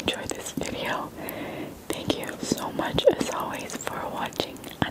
enjoyed this video. Thank you so much as always for watching.